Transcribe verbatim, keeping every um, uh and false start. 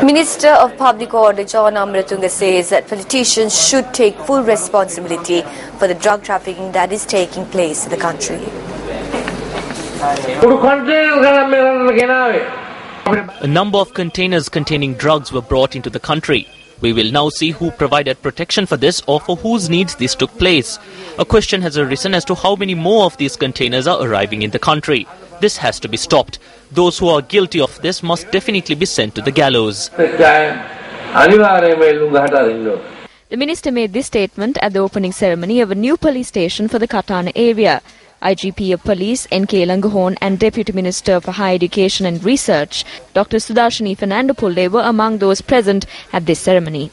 Minister of Public Order John Amaratunga says that politicians should take full responsibility for the drug trafficking that is taking place in the country. A number of containers containing drugs were brought into the country. We will now see who provided protection for this or for whose needs this took place. A question has arisen as to how many more of these containers are arriving in the country. This has to be stopped. Those who are guilty of this must definitely be sent to the gallows. The minister made this statement at the opening ceremony of a new police station for the Katana area. I G P of Police N K Langahon and Deputy Minister for Higher Education and Research Doctor Sudarshani Fernandopulde were among those present at this ceremony.